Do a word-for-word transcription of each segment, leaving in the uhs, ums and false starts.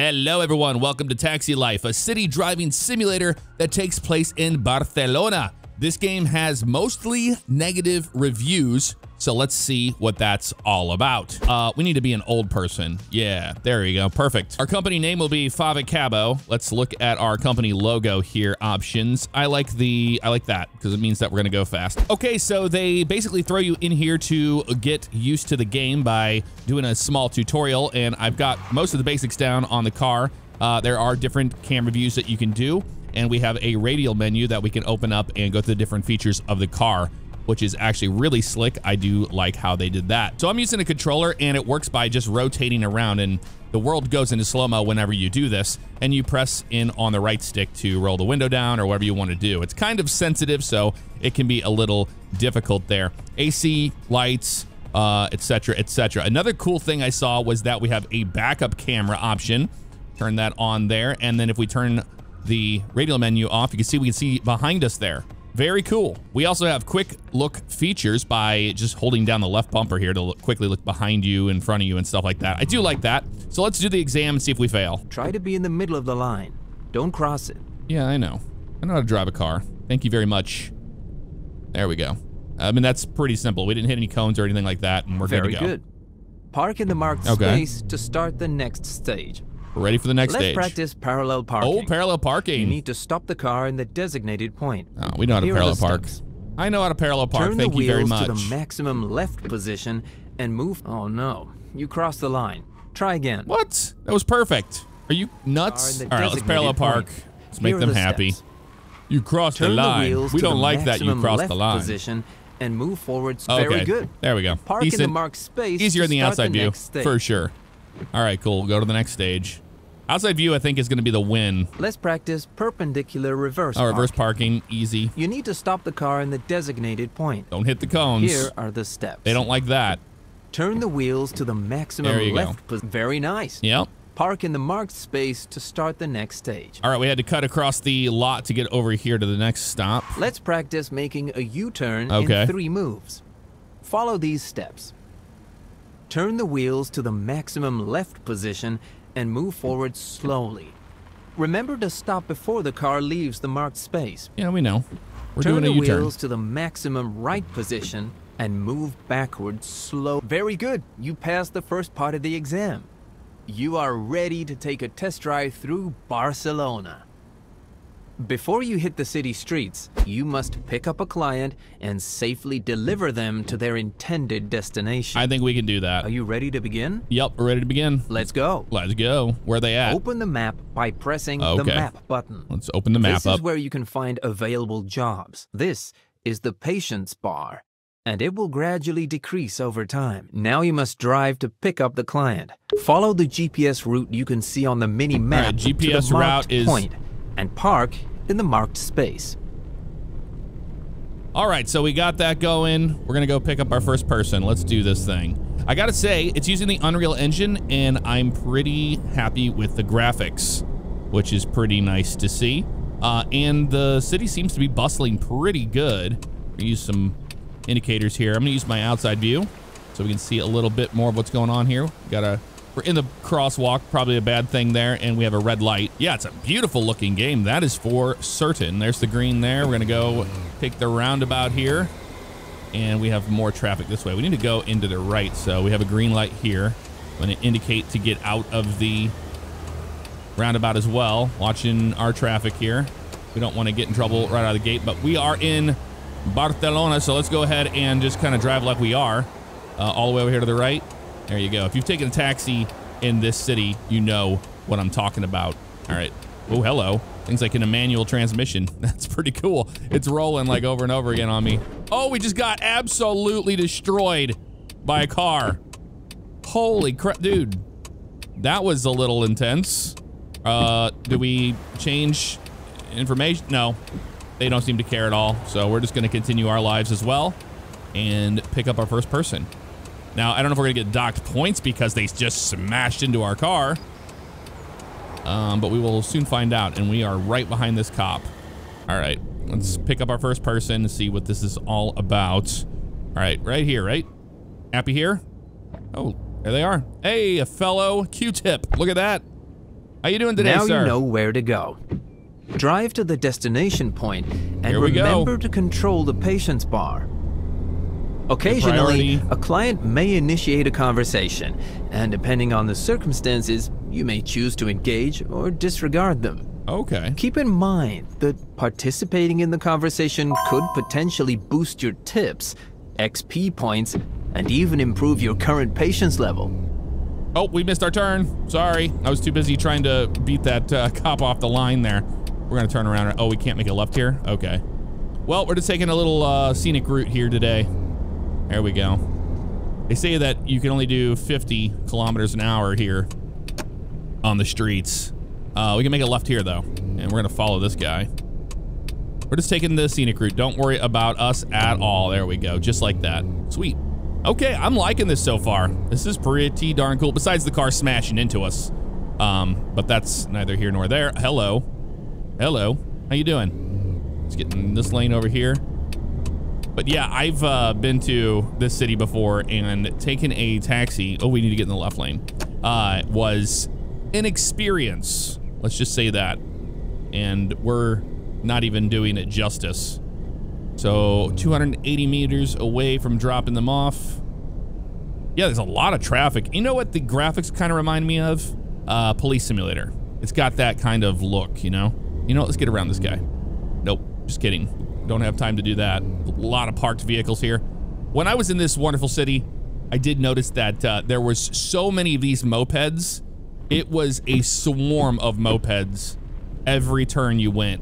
Hello everyone, welcome to Taxi Life, a city driving simulator that takes place in Barcelona. This game has mostly negative reviews, so let's see what that's all about. Uh, we need to be an old person. Yeah, there you go, perfect. Our company name will be Fave Cabo. Let's look at our company logo here, options. I like the, I like that, because it means that we're gonna go fast. Okay, so they basically throw you in here to get used to the game by doing a small tutorial, and I've got most of the basics down on the car. Uh, there are different camera views that you can do, and we have a radial menu that we can open up and go through the different features of the car, which is actually really slick. I do like how they did that. So I'm using a controller, and it works by just rotating around, and the world goes into slow-mo whenever you do this, and you press in on the right stick to roll the window down or whatever you want to do. It's kind of sensitive, so it can be a little difficult there. A C, lights, uh, et cetera, et cetera. Another cool thing I saw was that we have a backup camera option. Turn that on there, and then if we turn the radial menu off, you can see we can see behind us there. Very cool. We also have quick look features by just holding down the left bumper here to look, quickly look behind you, in front of you, and stuff like that. I do like that. So let's do the exam and see if we fail. Try to be in the middle of the line. Don't cross it. Yeah, I know. I know how to drive a car. Thank you very much. There we go. I mean, that's pretty simple. We didn't hit any cones or anything like that, and we're good to go. Very good. Park in the marked okay. space to start the next stage. We're ready for the next Let's stage. Let's practice parallel parking. Oh, parallel parking. You need to stop the car in the designated point. Oh, we know how to Here parallel park. Steps. I know how to parallel park. Turn Thank you very much. Turn the wheels to the maximum left position and move. Oh, no. You crossed the line. Try again. What? That was perfect. Are you nuts? All right, let's parallel park. Point. Let's make Here them the happy. Steps. You crossed Turn the line. The we don't like that you crossed left the line. Position and move forwards. Oh, okay. Very good. There we go. Park Decent. in the marked space. Easier in the outside the view, for sure. All right, cool. We'll go to the next stage. Outside view, I think, is going to be the win. Let's practice perpendicular reverse parking. Oh, reverse parking. Easy. You need to stop the car in the designated point. Don't hit the cones. Here are the steps. They don't like that. Turn the wheels to the maximum there you left go. Very nice. Yep. Park in the marked space to start the next stage. All right, we had to cut across the lot to get over here to the next stop. Let's practice making a U-turn okay. in three moves. Follow these steps. Turn the wheels to the maximum left position and move forward slowly. Remember to stop before the car leaves the marked space. Yeah, we know. We're doing a U-turn. Turn the wheels to the maximum right position and move backwards slow. Very good. You passed the first part of the exam. You are ready to take a test drive through Barcelona. Before you hit the city streets, you must pick up a client and safely deliver them to their intended destination. I think we can do that. Are you ready to begin? Yep, we're ready to begin. Let's go. Let's go. Where are they at? Open the map by pressing okay. the map button. Let's open the map this up. This is where you can find available jobs. This is the patience bar, and it will gradually decrease over time. Now you must drive to pick up the client. Follow the G P S route you can see on the mini map right, G P S to the route is point. And park in the marked space. All right, so we got that going. We're gonna go pick up our first person. Let's do this thing. I gotta say, it's using the Unreal Engine, and I'm pretty happy with the graphics, which is pretty nice to see. Uh, and the city seems to be bustling pretty good. I'm gonna use some indicators here. I'm gonna use my outside view so we can see a little bit more of what's going on here. We gotta We're in the crosswalk, probably a bad thing there, and we have a red light. Yeah, it's a beautiful looking game, that is for certain. There's the green there. We're gonna go take the roundabout here, and we have more traffic this way. We need to go into the right, so we have a green light here. I'm gonna indicate to get out of the roundabout as well, watching our traffic here. We don't want to get in trouble right out of the gate, but we are in Barcelona, so let's go ahead and just kind of drive like we are, uh, all the way over here to the right. There you go. If you've taken a taxi in this city, you know what I'm talking about. All right. Oh, hello. Things like in a manual transmission. That's pretty cool. It's rolling like over and over again on me. Oh, we just got absolutely destroyed by a car. Holy crap, dude. That was a little intense. Uh, do we change information? No, they don't seem to care at all. So we're just going to continue our lives as well and pick up our first person. Now, I don't know if we're going to get docked points because they just smashed into our car. Um, but we will soon find out, and we are right behind this cop. All right, let's pick up our first person and see what this is all about. All right, right here, right? Happy here? Oh, there they are. Hey, a fellow Q-tip. Look at that. How you doing today, now sir? Now you know where to go. Drive to the destination point and remember go. to control the patient's bar. Occasionally, a client may initiate a conversation, and depending on the circumstances, you may choose to engage or disregard them. Okay. Keep in mind that participating in the conversation could potentially boost your tips, X P points, and even improve your current patience level. Oh, we missed our turn. Sorry. I was too busy trying to beat that uh, cop off the line there. We're going to turn around. Oh, we can't make a left here? Okay. Well, we're just taking a little uh, scenic route here today. There we go. They say that you can only do fifty kilometers an hour here on the streets. Uh, we can make a left here though, and we're gonna follow this guy. We're just taking the scenic route. Don't worry about us at all. There we go, just like that. Sweet. Okay, I'm liking this so far. This is pretty darn cool, besides the car smashing into us. Um, but that's neither here nor there. Hello. Hello, how you doing? Let's get in this lane over here. But yeah, I've uh, been to this city before and taken a taxi. Oh, we need to get in the left lane. Uh, was an experience. Let's just say that. And we're not even doing it justice. So two hundred eighty meters away from dropping them off. Yeah, there's a lot of traffic. You know what the graphics kind of remind me of? Uh, Police Simulator. It's got that kind of look, you know? You know what, let's get around this guy. Nope, just kidding. Don't have time to do that. A lot of parked vehicles here. When I was in this wonderful city, I did notice that uh, there was so many of these mopeds. It was a swarm of mopeds every turn you went.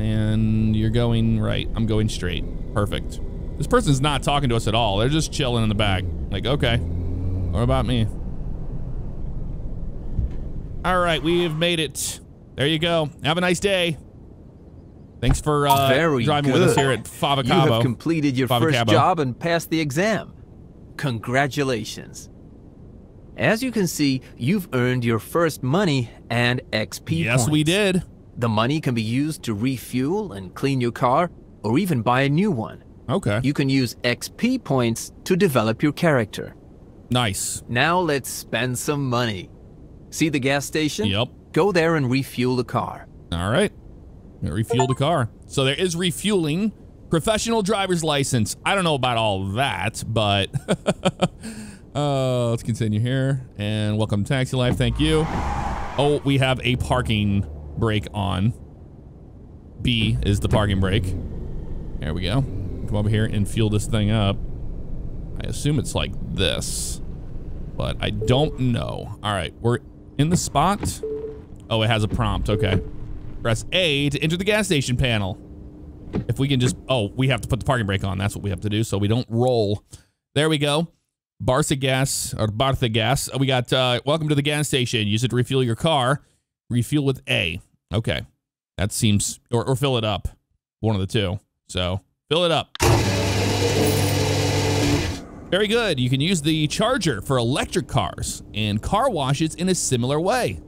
And you're going right. I'm going straight. Perfect. This person's not talking to us at all. They're just chilling in the back. Like, okay, what about me? All right, we have made it. There you go. Have a nice day. Thanks for uh, driving good. with us here at Fave Cabo. You have completed your Fave first Cabo. job and passed the exam. Congratulations. As you can see, you've earned your first money and X P yes, points. Yes, we did. The money can be used to refuel and clean your car, or even buy a new one. Okay. You can use X P points to develop your character. Nice. Now let's spend some money. See the gas station? Yep. Go there and refuel the car. All right. Refuel the car. So there is refueling. Professional driver's license. I don't know about all that, but uh, let's continue here. And welcome to Taxi Life. Thank you. Oh, we have a parking brake on. B is the parking brake. There we go. Come over here and fuel this thing up. I assume it's like this, but I don't know. All right, we're in the spot. Oh, it has a prompt. Okay. Press A to enter the gas station panel. If we can just, oh, we have to put the parking brake on. That's what we have to do so we don't roll. There we go. Barca gas, or Barca gas. We got, uh, welcome to the gas station. Use it to refuel your car. Refuel with A. Okay. That seems, or, or fill it up. One of the two. So, fill it up. Very good. You can use the charger for electric cars and car washes in a similar way.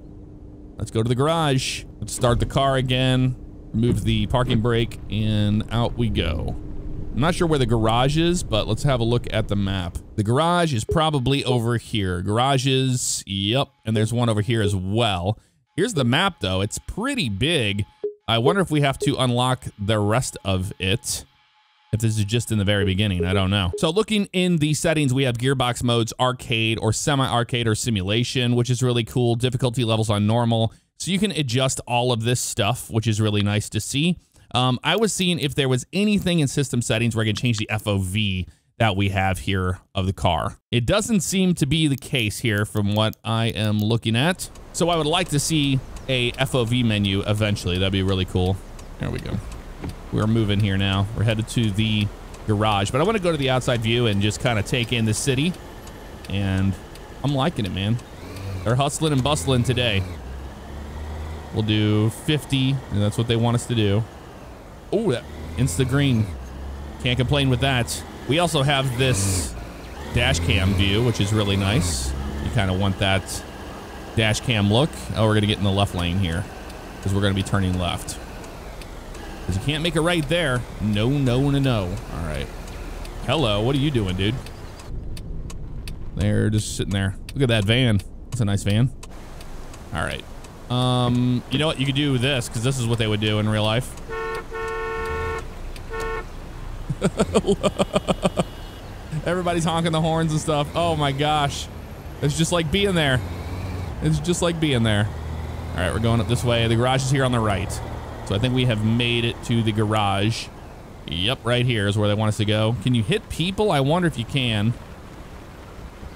Let's go to the garage. Let's start the car again. Remove the parking brake and out we go. I'm not sure where the garage is, but let's have a look at the map. The garage is probably over here. Garages, yep. And there's one over here as well. Here's the map though. It's pretty big. I wonder if we have to unlock the rest of it. If this is just in the very beginning, I don't know. So looking in the settings, we have gearbox modes, arcade or semi-arcade or simulation, which is really cool. Difficulty levels on normal. So you can adjust all of this stuff, which is really nice to see. Um, I was seeing if there was anything in system settings where I could change the F O V that we have here of the car. It doesn't seem to be the case here from what I am looking at. So I would like to see a F O V menu eventually. That'd be really cool. There we go. We're moving here now. We're headed to the garage, but I want to go to the outside view and just kind of take in the city. And I'm liking it, man. They're hustling and bustling today. We'll do fifty, and that's what they want us to do. Oh, that insta green. Can't complain with that. We also have this dash cam view, which is really nice. You kind of want that dash cam look. Oh, we're going to get in the left lane here because we're going to be turning left. Because you can't make it right there. No, no, no, no. All right. Hello. What are you doing, dude? They're just sitting there. Look at that van. That's a nice van. All right. Um, you know what? You could do this, because this is what they would do in real life. Everybody's honking the horns and stuff. Oh my gosh. It's just like being there. It's just like being there. All right, we're going up this way. The garage is here on the right. So I think we have made it to the garage. Yep, right here is where they want us to go. Can you hit people? I wonder if you can.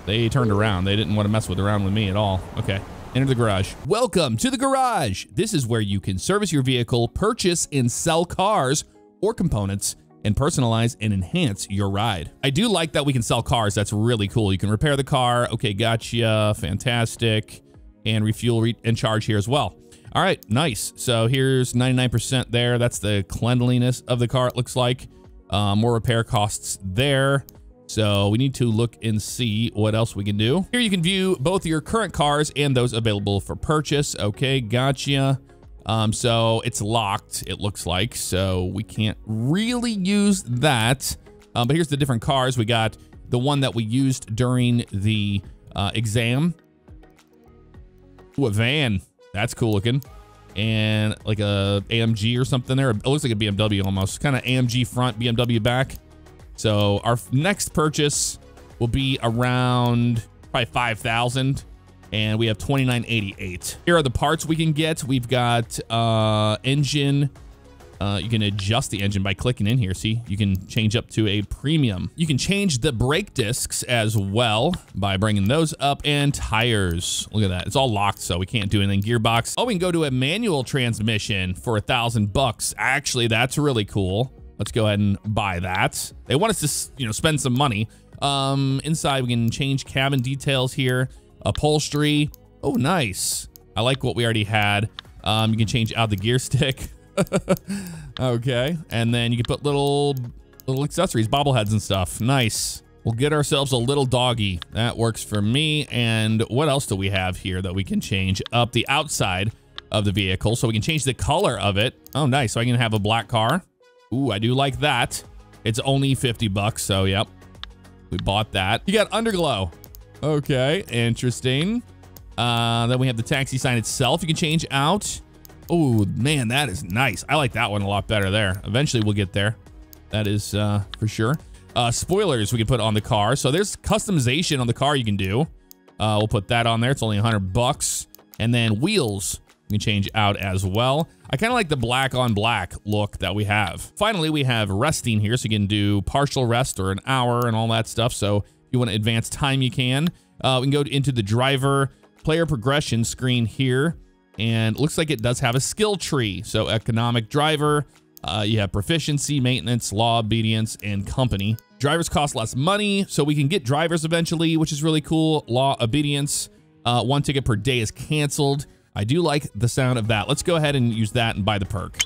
They turned around. They didn't want to mess with around with me at all. Okay. Enter the garage. Welcome to the garage. This is where you can service your vehicle, purchase and sell cars or components, and personalize and enhance your ride. I do like that we can sell cars. That's really cool. You can repair the car. Okay, gotcha. Fantastic. And refuel re and charge here as well. All right, nice. So here's ninety-nine percent there. That's the cleanliness of the car, it looks like. Uh, more repair costs there. So we need to look and see what else we can do. Here you can view both your current cars and those available for purchase. Okay, gotcha. Um, so it's locked, it looks like, so we can't really use that. Um, but here's the different cars. We got the one that we used during the uh, exam. Ooh, a van. That's cool looking. And like a A M G or something there. It looks like a B M W almost. Kind of A M G front, B M W back. So our next purchase will be around probably five thousand. And we have twenty-nine eighty-eight. Here are the parts we can get. We've got uh, engine. Uh, you can adjust the engine by clicking in here. See, you can change up to a premium. You can change the brake discs as well by bringing those up, and tires. Look at that. It's all locked, so we can't do anything. Gearbox. Oh, we can go to a manual transmission for a thousand bucks. Actually, that's really cool. Let's go ahead and buy that. They want us to, you know, spend some money. Um, inside, we can change cabin details here. Upholstery. Oh, nice. I like what we already had. Um, you can change out the gear stick. Okay, and then you can put little little accessories, bobbleheads and stuff. Nice. We'll get ourselves a little doggy. That works for me. And what else do we have here that we can change up the outside of the vehicle? So we can change the color of it. Oh, nice. So I can have a black car. Ooh, I do like that. It's only fifty bucks, so yep. We bought that. You got underglow. Okay, interesting. Uh, then we have the taxi sign itself. You can change out. Oh, man, that is nice. I like that one a lot better there. Eventually, we'll get there. That is uh, for sure. Uh, spoilers we can put on the car. So there's customization on the car you can do. Uh, we'll put that on there. It's only one hundred bucks. And then wheels you can change out as well. I kind of like the black on black look that we have. Finally, we have resting here. So you can do partial rest or an hour and all that stuff. So if you want to advance time, you can. Uh, we can go into the driver player progression screen here. And it looks like it does have a skill tree. So economic driver, uh, you have proficiency, maintenance, law, obedience, and company. Drivers cost less money, so we can get drivers eventually, which is really cool. Law, obedience, uh, one ticket per day is canceled. I do like the sound of that. Let's go ahead and use that and buy the perk.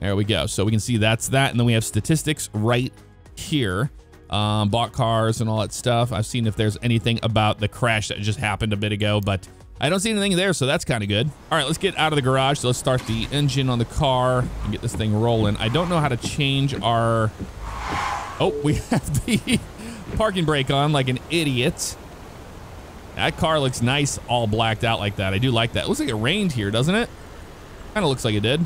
There we go. So we can see that's that. And then we have statistics right here. Um, bought cars and all that stuff. I've seen if there's anything about the crash that just happened a bit ago, but I don't see anything there, so that's kind of good. All right, let's get out of the garage. So let's start the engine on the car and get this thing rolling. I don't know how to change our... Oh, we have the parking brake on like an idiot. That car looks nice all blacked out like that. I do like that. It looks like it rained here, doesn't it? Kind of looks like it did.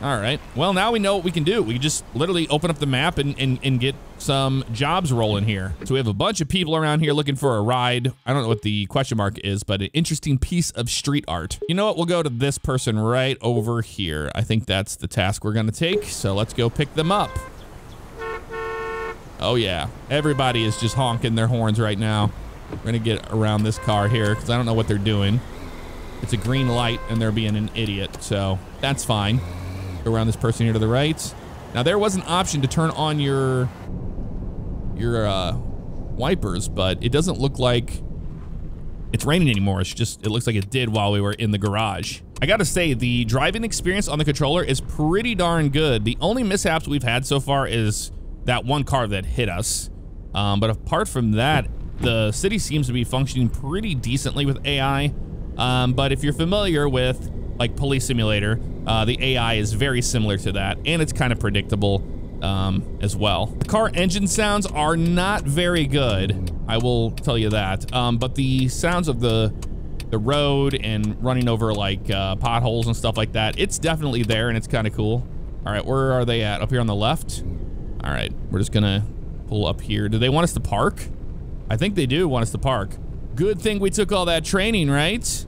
All right. Well, now we know what we can do. We can just literally open up the map and, and, and get some jobs rolling here. So we have a bunch of people around here looking for a ride. I don't know what the question mark is, but an interesting piece of street art. You know what? We'll go to this person right over here. I think that's the task we're going to take. So let's go pick them up. Oh, yeah. Everybody is just honking their horns right now. We're going to get around this car here because I don't know what they're doing. It's a green light and they're being an idiot. So that's fine. Go around this person here to the right. Now there was an option to turn on your your uh, wipers, but it doesn't look like it's raining anymore. It's just, it looks like it did while we were in the garage. I gotta say, the driving experience on the controller is pretty darn good. The only mishaps we've had so far is that one car that hit us. Um, but apart from that, the city seems to be functioning pretty decently with A I. Um, but if you're familiar with like Police Simulator, uh, the A I is very similar to that, and it's kind of predictable um, as well. The car engine sounds are not very good, I will tell you that, um, but the sounds of the the road and running over like uh, potholes and stuff like that. It's definitely there and it's kind of cool. All right, where are they at? Up here on the left? All right, we're just gonna pull up here. Do they want us to park? I think they do want us to park. Good thing we took all that training, right?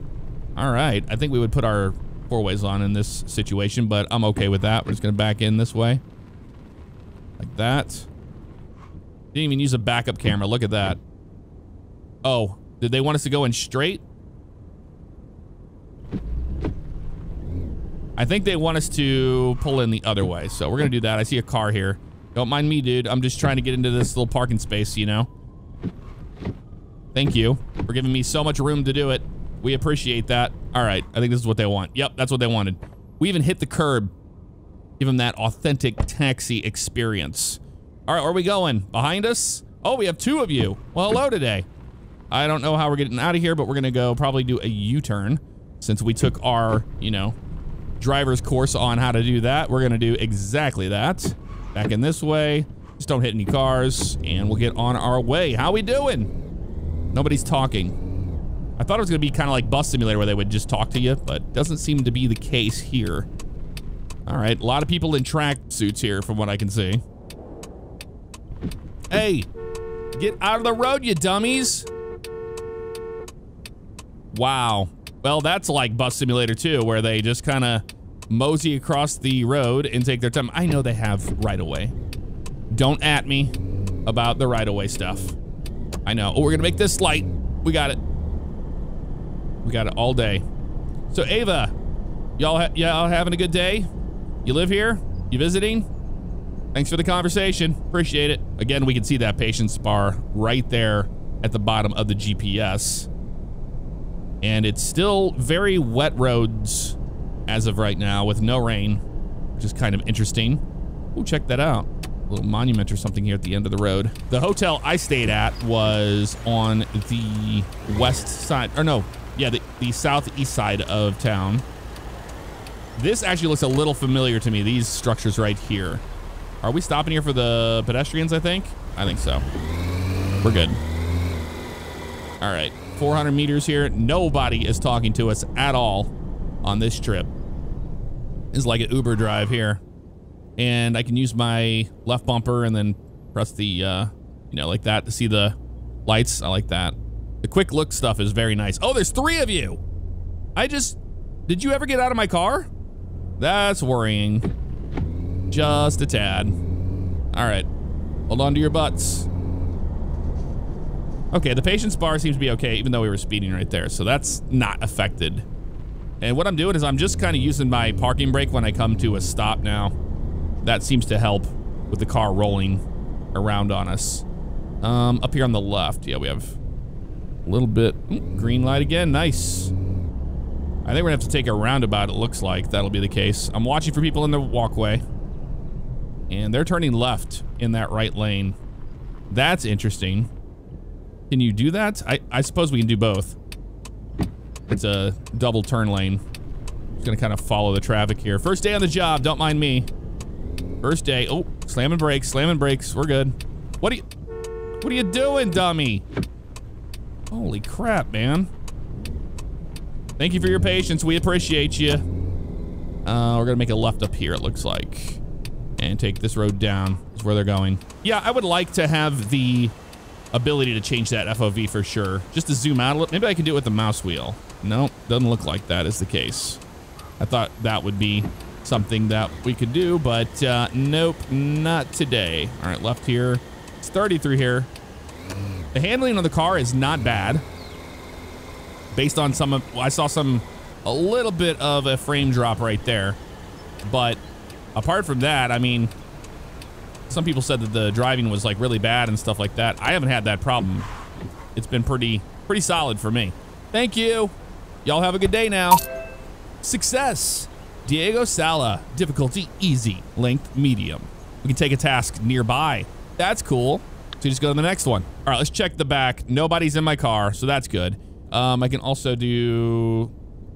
All right, I think we would put our four ways on in this situation, but I'm okay with that. We're just gonna back in this way. Like that. Didn't even use a backup camera, look at that. Oh, did they want us to go in straight? I think they want us to pull in the other way, so we're gonna do that. I see a car here. Don't mind me, dude. I'm just trying to get into this little parking space, you know? Thank you for giving me so much room to do it. We appreciate that. All right, I think this is what they want. Yep, that's what they wanted. We even hit the curb. Give them that authentic taxi experience. All right, where are we going? Behind us? Oh, we have two of you. Well, hello today. I don't know how we're getting out of here, but we're gonna go probably do a U-turn since we took our, you know, driver's course on how to do that. We're gonna do exactly that. Back in this way, just don't hit any cars, and we'll get on our way. How we doing? Nobody's talking. I thought it was gonna be kind of like Bus Simulator where they would just talk to you, but doesn't seem to be the case here. All right, a lot of people in track suits here from what I can see. Hey, get out of the road, you dummies. Wow. Well, that's like Bus Simulator too, where they just kind of mosey across the road and take their time. I know they have right-of-way. Don't at me about the right-of-way stuff. I know. Oh, we're gonna make this light. We got it. We got it all day. So Ava, y'all ha y'all having a good day? You live here? You visiting? Thanks for the conversation. Appreciate it. Again, we can see that patience bar right there at the bottom of the G P S. And it's still very wet roads as of right now with no rain, which is kind of interesting. Ooh, check that out. A little monument or something here at the end of the road. The hotel I stayed at was on the west side, or no, yeah, the, the southeast side of town. This actually looks a little familiar to me, these structures right here. Are we stopping here for the pedestrians, I think? I think so. We're good. All right, four hundred meters here. Nobody is talking to us at all on this trip. It's like an Uber drive here. And I can use my left bumper and then press the, uh, you know, like that to see the lights. I like that. The quick look stuff is very nice. Oh, there's three of you. I just, did you ever get out of my car? That's worrying. Just a tad. All right, hold on to your butts. Okay, the patience bar seems to be okay, even though we were speeding right there, so that's not affected. And what I'm doing is I'm just kind of using my parking brake when I come to a stop now. That seems to help with the car rolling around on us. Um, up here on the left, yeah, we have a little bit, ooh, green light again, nice. I think we're gonna have to take a roundabout, it looks like. That'll be the case. I'm watching for people in the walkway. And they're turning left in that right lane. That's interesting. Can you do that? I, I suppose we can do both. It's a double turn lane. Just gonna kind of follow the traffic here. First day on the job, don't mind me. First day, oh, slamming brakes, slamming brakes, we're good. What are you, what are you doing, dummy? Holy crap, man. Thank you for your patience, we appreciate you. Uh, we're gonna make a left up here, it looks like. And take this road down is where they're going. Yeah, I would like to have the ability to change that F O V for sure. Just to zoom out a little. Maybe I can do it with the mouse wheel. Nope, doesn't look like that is the case. I thought that would be something that we could do, but uh, nope, not today. All right, left here. It's thirty-three here. The handling of the car is not bad. Based on some of, I saw some, a little bit of a frame drop right there, but apart from that, I mean, some people said that the driving was like really bad and stuff like that. I haven't had that problem. It's been pretty, pretty solid for me. Thank you. Y'all have a good day now. Success. Diego Sala. Difficulty easy. Length medium. We can take a task nearby. That's cool. So you just go to the next one. All right, let's check the back. Nobody's in my car, so that's good. Um, I can also do,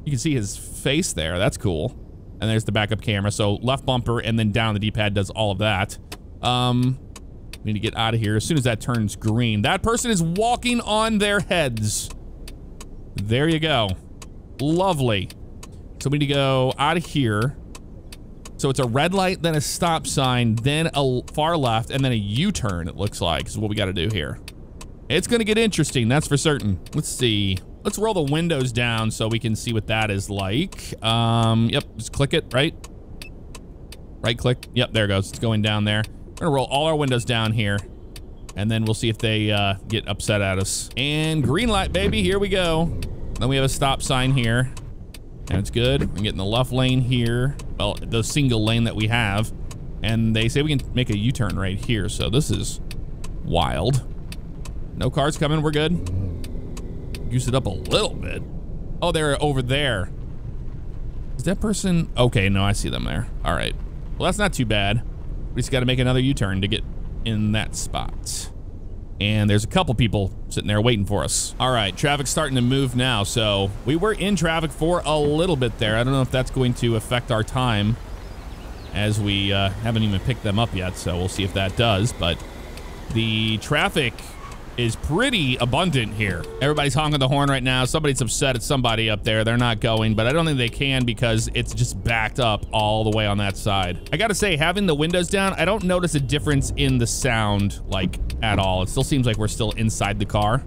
you can see his face there. That's cool. And there's the backup camera. So left bumper and then down the D-pad does all of that. Um, we need to get out of here as soon as that turns green. That person is walking on their heads. There you go. Lovely. So we need to go out of here. So it's a red light, then a stop sign, then a far left, and then a U-turn, it looks like, is what we got to do here. It's going to get interesting, that's for certain. Let's see. Let's roll the windows down so we can see what that is like. Um, yep, just click it, right? Right click. Yep, there it goes. It's going down there. We're going to roll all our windows down here, and then we'll see if they uh, get upset at us. And green light, baby. Here we go. Then we have a stop sign here. And it's good. We can get in the left lane here. Well, the single lane that we have. And they say we can make a U-turn right here. So this is wild. No cars coming. We're good. Goose it up a little bit. Oh, they're over there. Is that person? Okay, no, I see them there. All right. Well, that's not too bad. We just got to make another U-turn to get in that spot. And there's a couple people sitting there waiting for us. All right, traffic's starting to move now. So we were in traffic for a little bit there. I don't know if that's going to affect our time as we uh, haven't even picked them up yet. So we'll see if that does. But the traffic is pretty abundant here. Everybody's honking the horn right now. Somebody's upset at somebody up there. They're not going, but I don't think they can because it's just backed up all the way on that side. I gotta say, having the windows down, I don't notice a difference in the sound, like, at all. It still seems like we're still inside the car.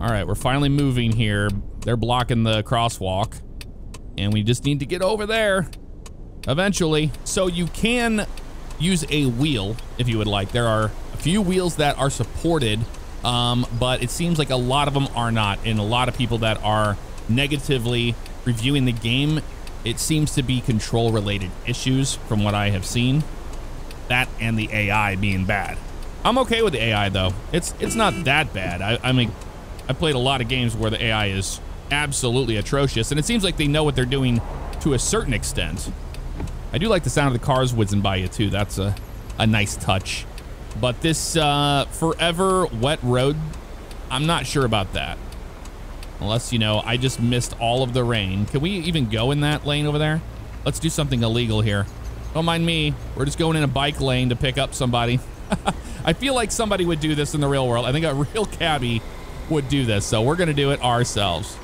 All right, we're finally moving here. They're blocking the crosswalk, and we just need to get over there eventually. So you can use a wheel if you would like. There are few wheels that are supported, um, but it seems like a lot of them are not, and a lot of people that are negatively reviewing the game, it seems to be control related issues from what I have seen. That and the A I being bad. I'm okay with the A I though. It's it's not that bad. I, I mean, I played a lot of games where the A I is absolutely atrocious, and it seems like they know what they're doing to a certain extent. I do like the sound of the cars whizzing by you too. That's a, a nice touch. But this uh, forever wet road, I'm not sure about that. Unless, you know, I just missed all of the rain. Can we even go in that lane over there? Let's do something illegal here. Don't mind me. We're just going in a bike lane to pick up somebody. I feel like somebody would do this in the real world. I think a real cabbie would do this. So we're going to do it ourselves.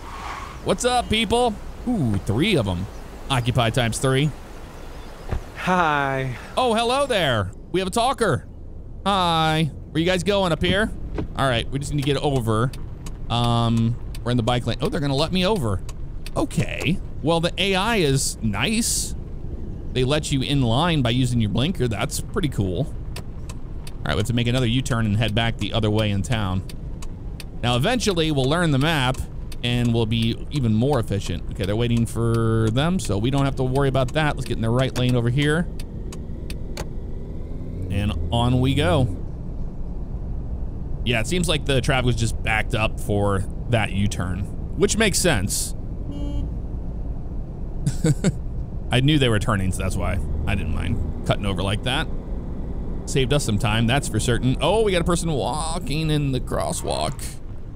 What's up, people? Ooh, three of them. Occupy times three. Hi. Oh, hello there. We have a talker. Hi, where you guys going up here? All right, we just need to get over. Um, we're in the bike lane. Oh, they're gonna let me over. Okay, well, the A I is nice. They let you in line by using your blinker. That's pretty cool. All right, we have to make another U-turn and head back the other way in town. Now, eventually we'll learn the map and we'll be even more efficient. Okay, they're waiting for them, so we don't have to worry about that. Let's get in the right lane over here. And on we go. Yeah, it seems like the traffic was just backed up for that U-turn, which makes sense. I knew they were turning, so that's why I didn't mind cutting over like that. Saved us some time, that's for certain. Oh, we got a person walking in the crosswalk.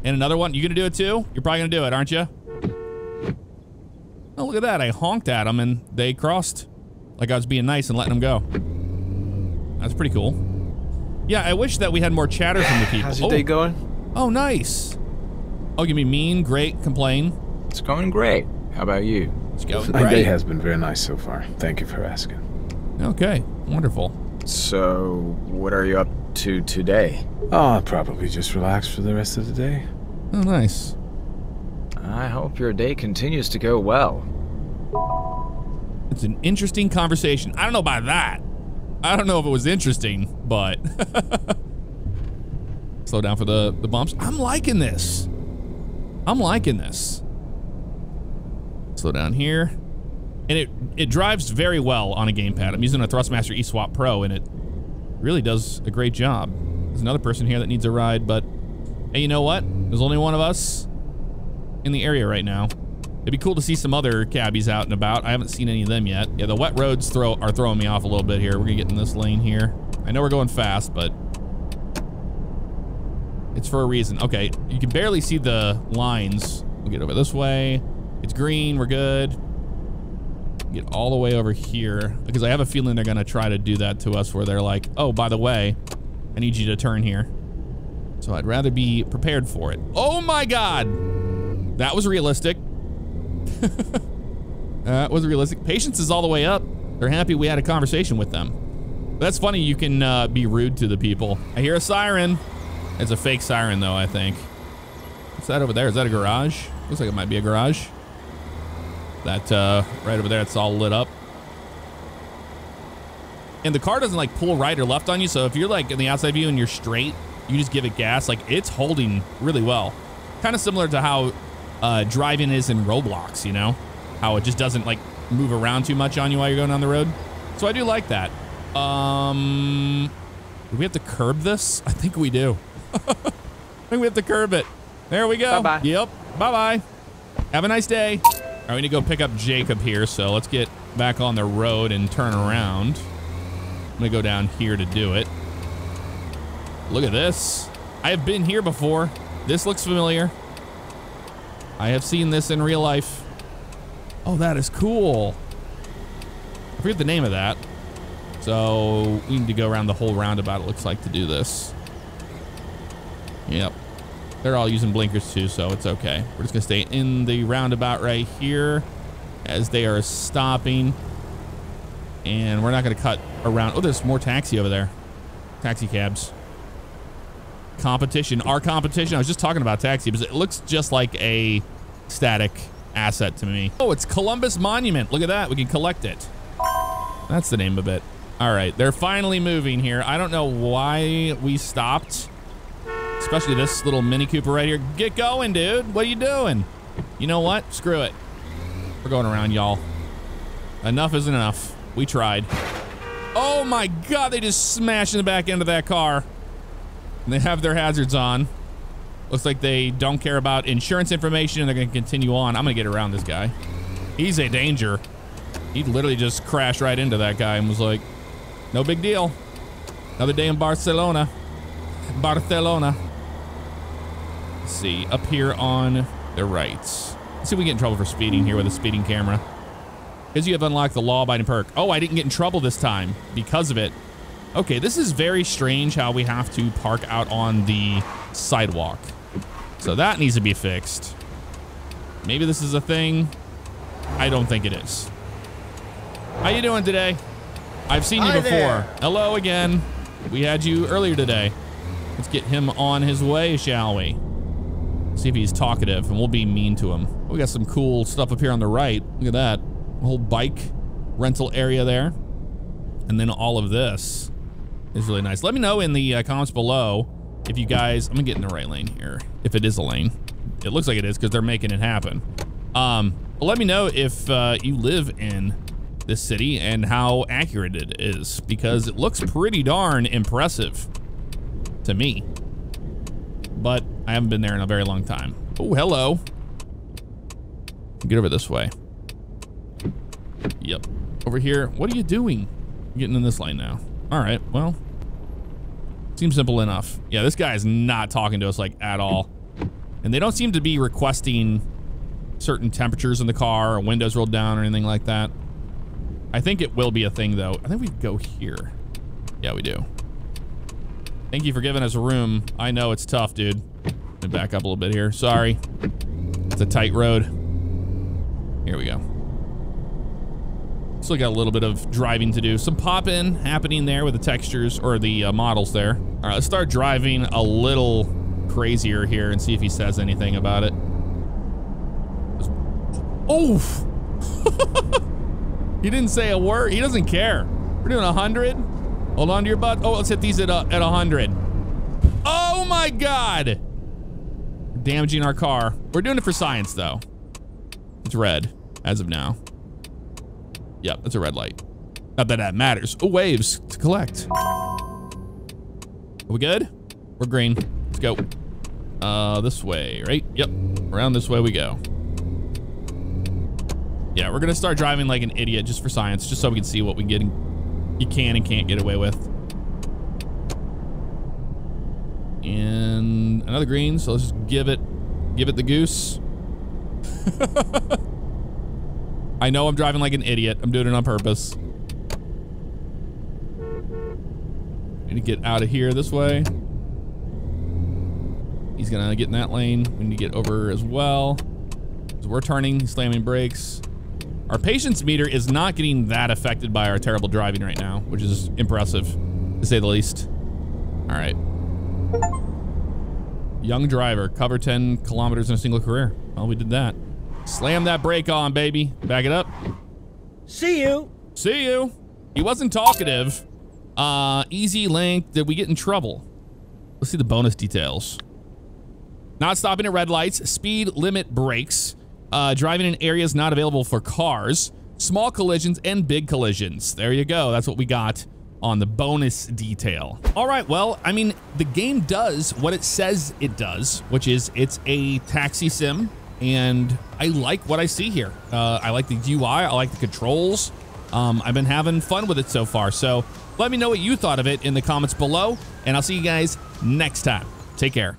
And another one. You gonna do it too? You're probably gonna do it, aren't you? Oh, look at that. I honked at them and they crossed like I was being nice and letting them go. That's pretty cool. Yeah, I wish that we had more chatter from the people. How's your oh. day going? Oh, nice. Oh, you mean mean, great, complain? It's going great. How about you? It's going My great. My day has been very nice so far. Thank you for asking. Okay, wonderful. So, what are you up to today? Oh, I'll probably just relax for the rest of the day. Oh, nice. I hope your day continues to go well. It's an interesting conversation. I don't know about that. I don't know if it was interesting, but slow down for the, the bumps. I'm liking this. I'm liking this. Slow down here. And it, it drives very well on a gamepad. I'm using a Thrustmaster eSwap Pro, and it really does a great job. There's another person here that needs a ride, but hey, you know what? There's only one of us in the area right now. It'd be cool to see some other cabbies out and about. I haven't seen any of them yet. Yeah, the wet roads throw are throwing me off a little bit here. We're gonna get in this lane here. I know we're going fast, but it's for a reason. Okay, you can barely see the lines. We'll get over this way. It's green, we're good. Get all the way over here, because I have a feeling they're gonna try to do that to us where they're like, oh, by the way, I need you to turn here. So I'd rather be prepared for it. Oh my God. That was realistic. That was realistic. Patience is all the way up. They're happy we had a conversation with them. But that's funny. You can uh, be rude to the people. I hear a siren. It's a fake siren, though, I think. What's that over there? Is that a garage? Looks like it might be a garage. That uh, right over there, it's all lit up. And the car doesn't like pull right or left on you. So if you're like in the outside view and you're straight, you just give it gas. Like it's holding really well. Kind of similar to how uh, driving is in Roblox, you know, how it just doesn't like move around too much on you while you're going down the road. So I do like that. Um, do we have to curb this? I think we do. I think we have to curb it. There we go. Bye-bye. Yep. Bye-bye. Have a nice day. All right, we need to go pick up Jacob here. So let's get back on the road and turn around. I'm gonna go down here to do it. Look at this. I have been here before. This looks familiar. I have seen this in real life. Oh, that is cool. I forget the name of that. So we need to go around the whole roundabout, it looks like, to do this. Yep. They're all using blinkers too, so it's okay. We're just gonna stay in the roundabout right here as they are stopping. And we're not gonna cut around. Oh, there's more taxi over there. Taxi cabs. Competition, our competition. I was just talking about taxi, but it looks just like a static asset to me. Oh, it's Columbus Monument. Look at that, we can collect it. That's the name of it. All right, they're finally moving here. I don't know why we stopped, especially this little Mini Cooper right here. Get going, dude, what are you doing? You know what, screw it. We're going around, y'all. Enough isn't enough, we tried. Oh my God, they just smashed in the back end of that car. And they have their hazards on. Looks like they don't care about insurance information and they're gonna continue on. I'm gonna get around this guy. He's a danger. He literally just crashed right into that guy and was like, no big deal. Another day in Barcelona. Barcelona. Let's see, up here on the right. Let's see if we get in trouble for speeding here with a speeding camera. Because you have unlocked the law-abiding perk. Oh, I didn't get in trouble this time because of it. Okay, this is very strange how we have to park out on the sidewalk. So that needs to be fixed. Maybe this is a thing. I don't think it is. How you doing today? I've seen you Hi before. There. Hello again. We had you earlier today. Let's get him on his way, shall we? See if he's talkative and we'll be mean to him. We got some cool stuff up here on the right. Look at that. A whole bike rental area there. And then all of this. It's really nice. Let me know in the uh, comments below if you guys, I'm gonna get in the right lane here. If it is a lane, it looks like it is because they're making it happen. Um, but let me know if uh, you live in this city and how accurate it is, because it looks pretty darn impressive to me, but I haven't been there in a very long time. Oh, hello. Get over this way. Yep, over here. What are you doing? You're getting in this lane now. All right, well, seems simple enough. Yeah, this guy is not talking to us like at all. And they don't seem to be requesting certain temperatures in the car or windows rolled down or anything like that. I think it will be a thing though. I think we go here. Yeah, we do. Thank you for giving us room. I know it's tough, dude. Let me back up a little bit here. Sorry, it's a tight road. Here we go. Still got a little bit of driving to do. Some pop in happening there with the textures or the uh, models there. All right, let's start driving a little crazier here and see if he says anything about it. Oof. He didn't say a word. He doesn't care. We're doing one hundred. Hold on to your butt. Oh, let's hit these at, uh, at one hundred. Oh my God. We're damaging our car. We're doing it for science though. It's red as of now. Yep, that's a red light. Not that that matters. Oh, waves to collect. Are we good? We're green. Let's go. Uh, this way, right? Yep, around this way we go. Yeah, we're gonna start driving like an idiot just for science, just so we can see what we get and you can and can't get away with. And another green, so let's just give it, give it the goose. I know I'm driving like an idiot. I'm doing it on purpose. Need to get out of here this way. He's gonna get in that lane. We need to get over as well. So we're turning, slamming brakes. Our patience meter is not getting that affected by our terrible driving right now, which is impressive, to say the least. All right. Young driver, cover ten kilometers in a single career. Well, we did that. Slam that brake on, baby. Back it up. See you. See you. He wasn't talkative. Uh, easy link. Did we get in trouble? Let's see the bonus details. Not stopping at red lights. Speed limit brakes. Uh, driving in areas not available for cars. Small collisions and big collisions. There you go. That's what we got on the bonus detail. All right, well, I mean, the game does what it says it does, which is it's a taxi sim, and I like what I see here. Uh, I like the U I, I like the controls. Um, I've been having fun with it so far, so let me know what you thought of it in the comments below, and I'll see you guys next time. Take care.